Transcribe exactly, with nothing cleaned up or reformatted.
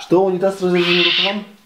Что, унитаз с разрезанным рукавом?